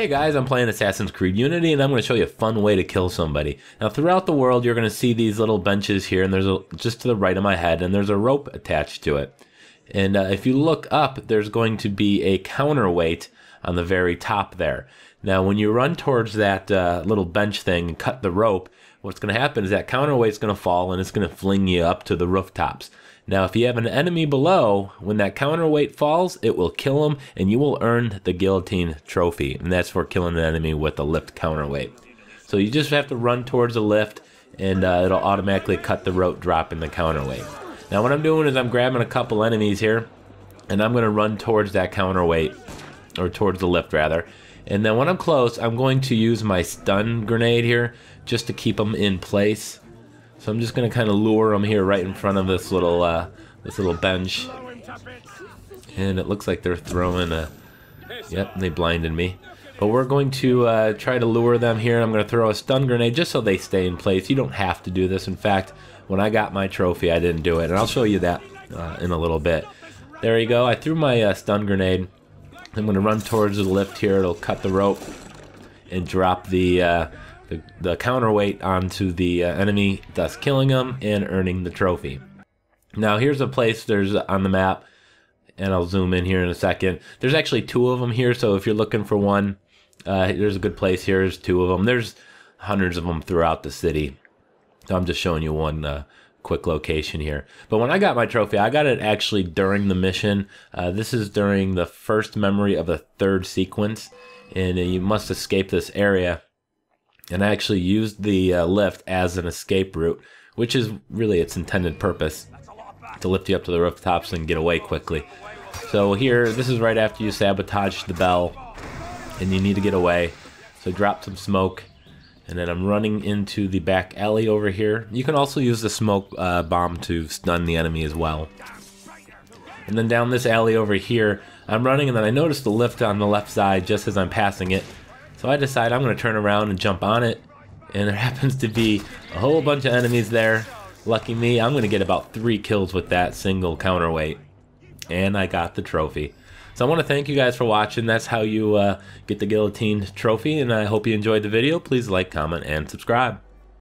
Hey guys, I'm playing Assassin's Creed Unity and I'm going to show you a fun way to kill somebody. Now throughout the world you're going to see these little benches here, and there's a, just to the right of my head, and there's a rope attached to it. And if you look up, there's going to be a counterweight on the very top there. Now when you run towards that little bench thing and cut the rope, what's going to happen is that counterweight's going to fall and it's going to fling you up to the rooftops. Now if you have an enemy below, when that counterweight falls, it will kill him and you will earn the guillotine trophy. And that's for killing an enemy with a lift counterweight. So you just have to run towards the lift and it'll automatically cut the rope, dropping the counterweight. Now what I'm doing is I'm grabbing a couple enemies here and I'm going to run towards that counterweight, or towards the lift rather. And then when I'm close, I'm going to use my stun grenade here just to keep them in place. So I'm just going to kind of lure them here right in front of this little bench. And it looks like they're throwing a... Yep, they blinded me. But we're going to try to lure them here. I'm going to throw a stun grenade just so they stay in place. You don't have to do this. In fact, when I got my trophy, I didn't do it. And I'll show you that in a little bit. There you go. I threw my stun grenade. I'm going to run towards the lift here. It'll cut the rope and drop the counterweight onto the enemy, thus killing them and earning the trophy. Now here's a place there's on the map, and I'll zoom in here in a second. There's actually two of them here, so if you're looking for one, there's a good place here. There's two of them. There's hundreds of them throughout the city. So I'm just showing you one quick location here. But when I got my trophy, I got it actually during the mission. This is during the first memory of the third sequence, and you must escape this area. And I actually used the lift as an escape route, which is really its intended purpose, to lift you up to the rooftops and get away quickly. So here, this is right after you sabotage the bell, and you need to get away. So drop some smoke. And then I'm running into the back alley over here. You can also use the smoke bomb to stun the enemy as well. And then down this alley over here, I'm running, and then I notice the lift on the left side just as I'm passing it. So I decide I'm going to turn around and jump on it. And there happens to be a whole bunch of enemies there. Lucky me, I'm going to get about 3 kills with that single counterweight. And I got the trophy. So I want to thank you guys for watching. That's how you get the guillotined trophy, and I hope you enjoyed the video. Please like, comment, and subscribe.